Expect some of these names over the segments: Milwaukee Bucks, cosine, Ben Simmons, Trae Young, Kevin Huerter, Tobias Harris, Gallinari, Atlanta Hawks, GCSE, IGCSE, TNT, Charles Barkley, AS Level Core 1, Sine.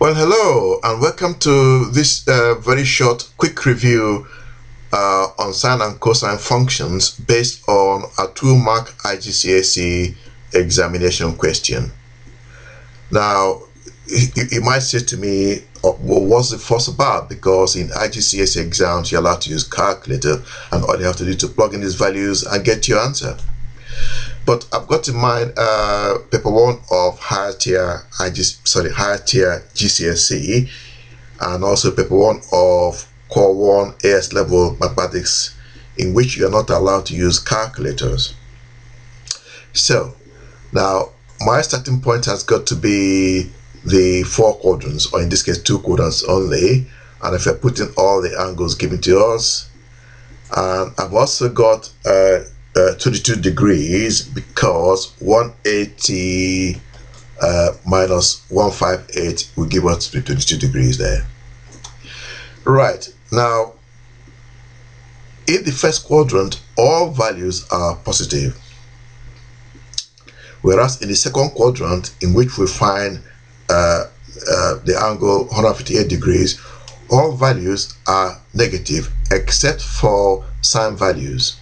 Well, hello and welcome to this very short quick review on sine and cosine functions based on a 2-mark IGCSE examination question. Now, you might say to me, well, what's the fuss about? Because in IGCSE exams, you're allowed to use calculator, and all you have to do is to plug in these values and get your answer. But I've got in mind paper 1 of higher tier GCSE, and also paper 1 of core 1 AS level mathematics, in which you are not allowed to use calculators. So now my starting point has got to be the 4 quadrants, or in this case 2 quadrants only, and if I put in all the angles given to us, and I've also got 22 degrees, because 180 minus 158 will give us 22 degrees there. Right, now in the first quadrant all values are positive, whereas in the second quadrant, in which we find the angle 158 degrees, all values are negative except for sine values.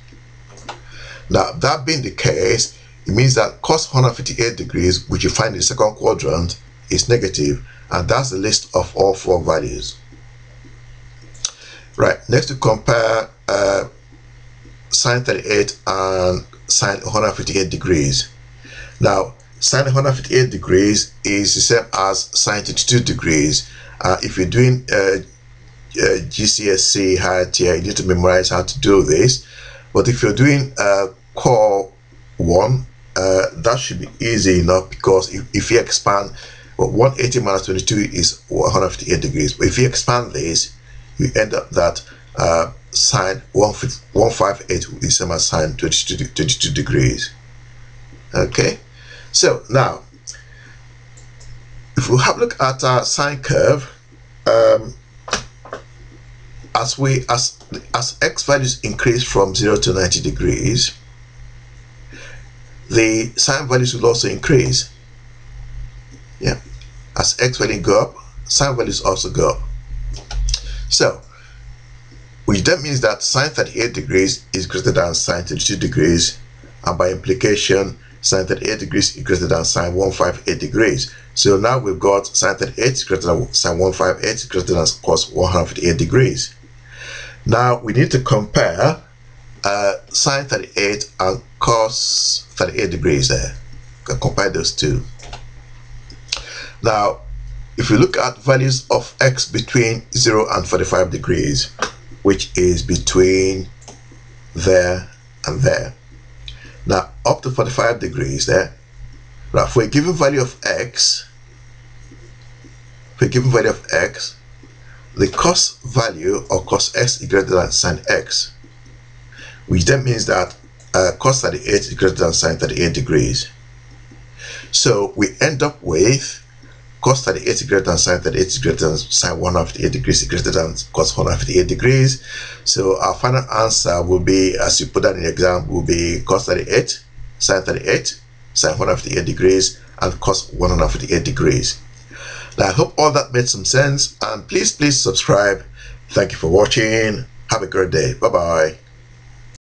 Now, that being the case, it means that cos 158 degrees, which you find in the second quadrant, is negative, and that's the list of all 4 values. Right, next to compare sine 38 and sine 158 degrees. Now, sine 158 degrees is the same as sine 32 degrees. If you're doing GCSE higher tier, you need to memorize how to do this. But if you're doing core 1, that should be easy enough, because if you expand, well, 180 minus 22 is 158 degrees. But if you expand this, you end up that sine 158 will be same as sine 22 degrees. Okay, so now if we have a look at our sine curve, as x values increase from 0 to 90 degrees, the sine values will also increase. Yeah, as x values go up, sine values also go up. So, which then means that sine 38 degrees is greater than sine 32 degrees, and by implication, sine 38 degrees is greater than sine 158 degrees. So now we've got sine 38 is greater than sine 158 is greater than cos 158 degrees. Now we need to compare sine 38 and cos 38 degrees there. Compare those two. Now, if you look at values of x between 0 and 45 degrees, which is between there and there. Now, up to 45 degrees there. Now, for a given value of x, the cos value of cos x is greater than sine x, which then means that cos 38 is greater than sine 38 degrees. So we end up with cos 38 is greater than sine 38 is greater than sine 158 degrees is greater than cos 158 degrees. So our final answer will be, as you put that in the exam, will be cos 38, sine 38, sine 158 degrees, and cos 158 degrees. Now, I hope all that made some sense, and please subscribe. Thank you for watching. Have a great day. Bye bye.